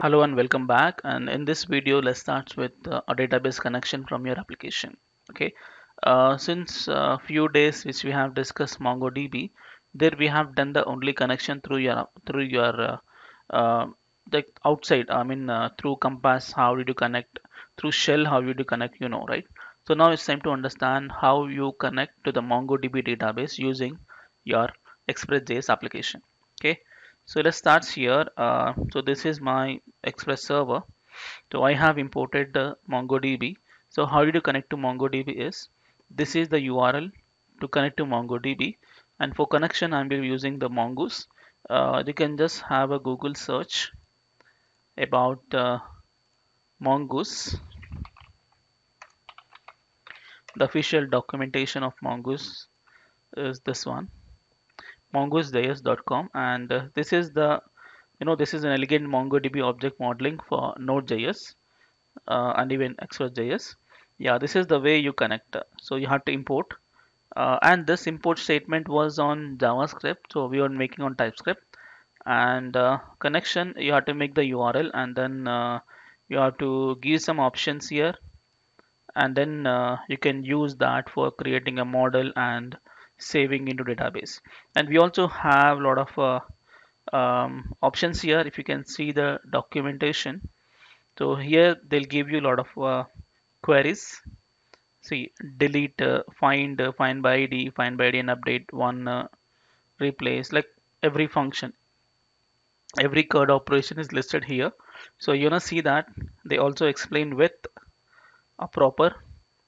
Hello and welcome back, and in this video let's start with a database connection from your application. Okay, since a few days which we have discussed MongoDB, there we have done the only connection through Compass. How did you connect through shell? How did you connect, you know, right? So now it's time to understand how you connect to the MongoDB database using your ExpressJS application. Okay, so let's start here. So this is my Express server. So I have imported the MongoDB. So how did you connect to MongoDB is, this is the URL to connect to MongoDB, and for connection I'm using the Mongoose. You can just have a Google search about Mongoose, the official documentation of Mongoose is this one, mongoosejs.com, and this is the, you know, this is an elegant MongoDB object modeling for Node.js and even ExpressJS. Yeah, this is the way you connect. So you have to import, and this import statement was on JavaScript, so we are making on TypeScript, and connection you have to make the URL, and then you have to give some options here, and then you can use that for creating a model and saving into database. And we also have a lot of options here. If you can see the documentation, so here they'll give you a lot of queries. See, delete, find, find by ID and update one, replace, like every function, every CRUD operation is listed here. So you're gonna see that they also explain with a proper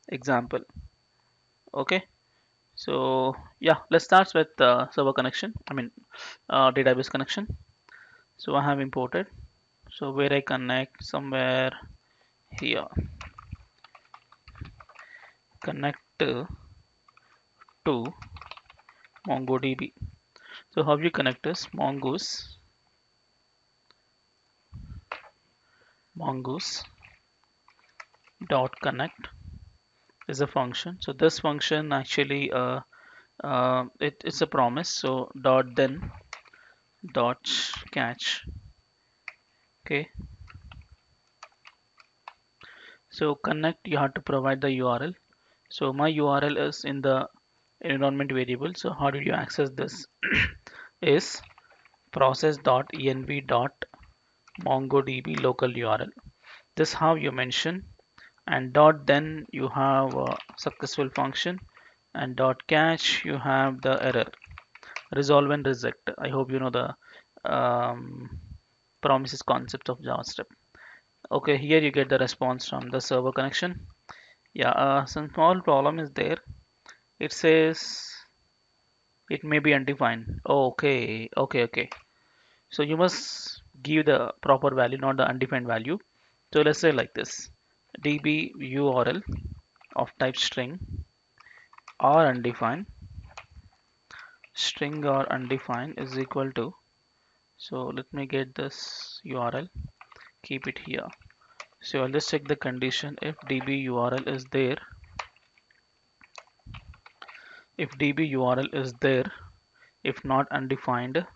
example. Okay, so yeah, let's start with server connection, database connection. So I have imported, so where I connect, somewhere here, connect to MongoDB. So how you connect is mongoose.connect is a function. So this function actually it's a promise. So dot then dot catch. Okay, so connect, you have to provide the URL. So my URL is in the environment variable. So how do you access this is process.env.mongodb local URL. This how you mention, and dot then you have a successful function, and dot catch you have the error, resolve and reject. I hope you know the promises concept of JavaScript. Okay, here you get the response from the server connection. Yeah, some small problem is there. It says it may be undefined. Okay. So you must give the proper value, not the undefined value. So let's say like this: db URL of type string or undefined, string or undefined is equal to. So let me get this URL. Keep it here. So I'll just check the condition if db URL is there. If db URL is there, if not undefined,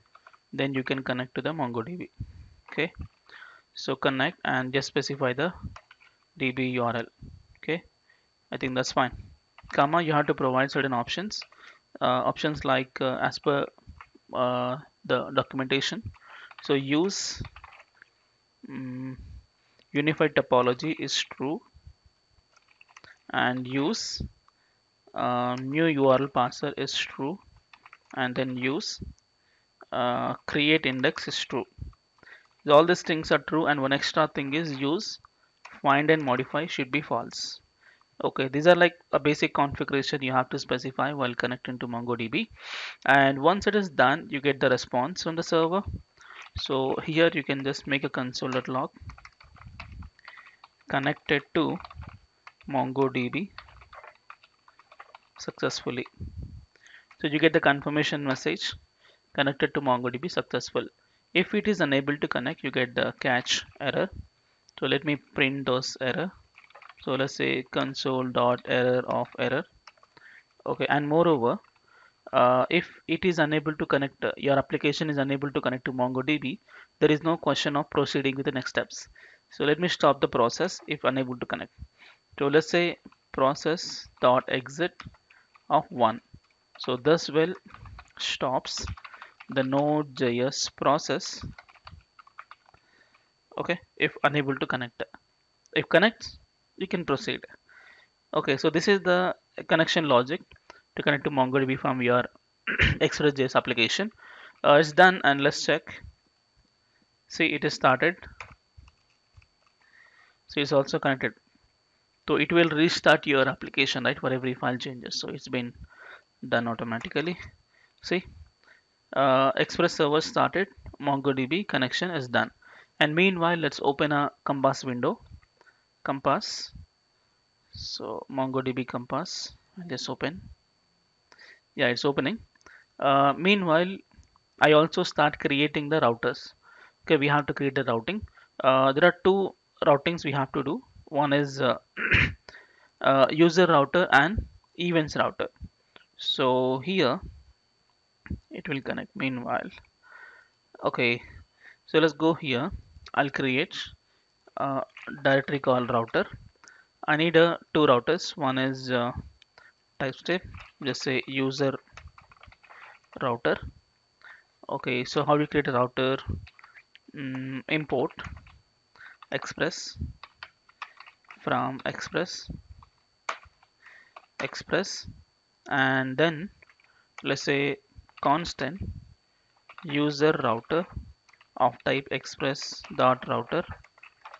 then you can connect to the MongoDB. Okay, so connect and just specify the db URL. Okay, I think that's fine. Comma, you have to provide certain options, options like as per the documentation. So use unified topology is true, and use new URL parser is true, and then use create index is true. So all these things are true, and one extra thing is use find and modify should be false. Okay, these are like a basic configuration you have to specify while connecting to MongoDB, and once it is done you get the response from the server. So here you can just make a console.log connected to MongoDB successfully. So you get the confirmation message, connected to MongoDB successful. If it is unable to connect, you get the catch error. So let me print those error. So let's say console.error of error. Okay, and moreover if it is unable to connect, your application is unable to connect to MongoDB, there is no question of proceeding with the next steps. So let me stop the process if unable to connect. So let's say process.exit of 1. So this will stops the Node.js process, okay, if unable to connect. If connects, you can proceed. Okay, so this is the connection logic to connect to MongoDB from your ExpressJS application. It's done, and let's check. See, it is started. So it's also connected. So it will restart your application, right, for every file changes. So it's been done automatically. See, Express server started, MongoDB connection is done. And meanwhile, let's open a Compass window. Compass. So MongoDB Compass. Let's open. Yeah, it's opening. Meanwhile, I also start creating the routers. Okay, we have to create the routing. There are two routings we have to do. One is user router and events router. So here it will connect meanwhile. Okay, so let's go here. I'll create a directory called router. I need two routers. One is TypeScript, just say user router. Okay, so how do you create a router? Import Express from Express, and then let's say constant user router of type Express dot router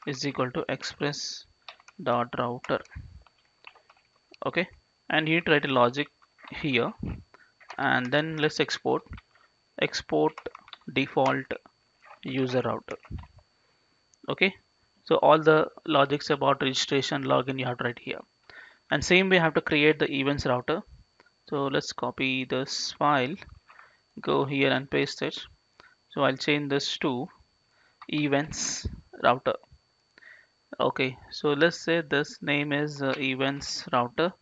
is equal to Express dot router. Okay, and you try to logic here, and then let's export default user router. Okay, so all the logics about registration, login, you have to write here. And same way, I have to create the events router. So let's copy this file, go here and paste it. So I'll change this to events router. Okay, so let's say this name is events router,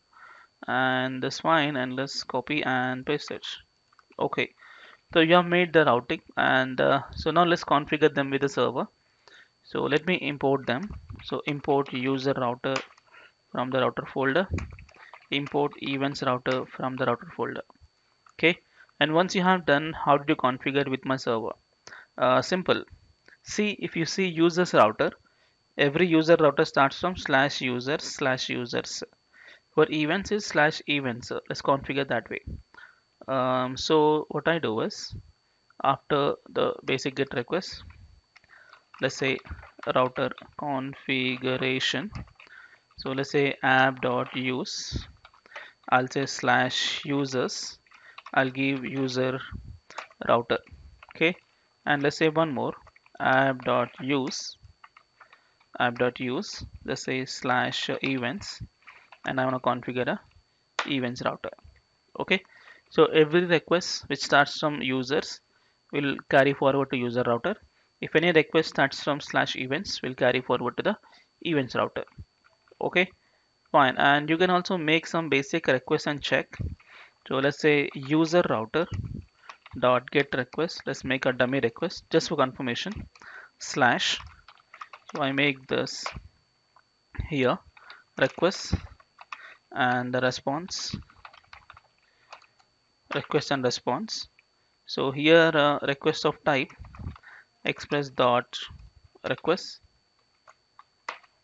and that's fine, and let's copy and paste it. Okay, so you have made the routing, and so now let's configure them with the server. So let me import them. So import user router from the router folder, import events router from the router folder. Okay, and once you have done, how do you configure with my server? Simple. See, if you see users router, every user router starts from /user/users. For events is /events. So let's configure that way. So what I do is, after the basic GET request, let's say router configuration. So let's say app.use. I'll say /users. I'll give user router. Okay, and let's say one more app.use. App.use. Let's say /events. And I want to configure a events router. Okay, so every request which starts from users will carry forward to user router. If any request starts from /events, will carry forward to the events router. Okay, fine. And you can also make some basic requests and check. So let's say user router dot get request. Let's make a dummy request just for confirmation. / So I make this here request. And the response, request and response. So here request of type express dot request,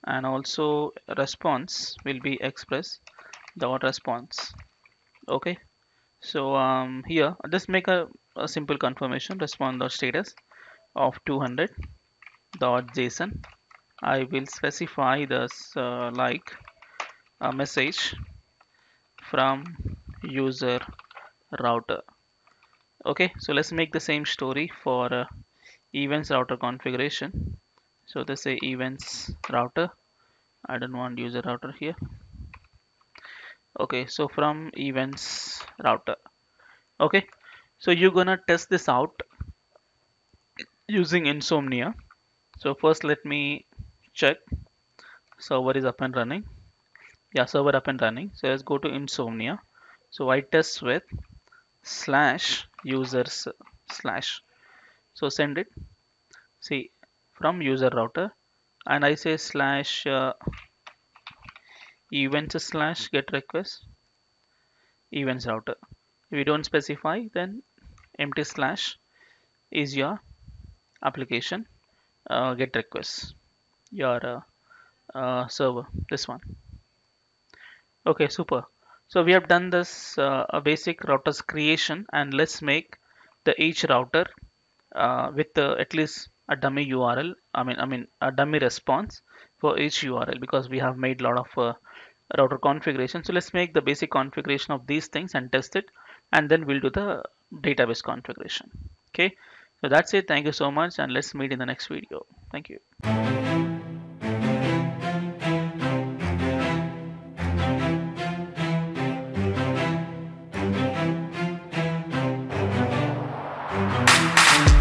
and also response will be express dot response. Okay, so here just make a simple confirmation response dot status of 200 dot JSON. I will specify this like a message from user router. Okay, so let's make the same story for events router configuration. So they say events router. I don't want user router here. Okay, so from events router. Okay, so you're gonna test this out using Insomnia. So first let me check server is up and running. Yeah, server up and running. So let's go to Insomnia. So I test with slash users slash. So send it, see, from user router, and I say slash events slash get request events router. If we don't specify, then empty slash is your application get request, your server, this one. Okay, super. So we have done this basic routers creation, and let's make the each router with at least a dummy URL, I mean a dummy response for each URL, because we have made a lot of router configuration. So let's make the basic configuration of these things and test it, and then we'll do the database configuration. Okay, so that's it. Thank you so much, and let's meet in the next video. Thank you.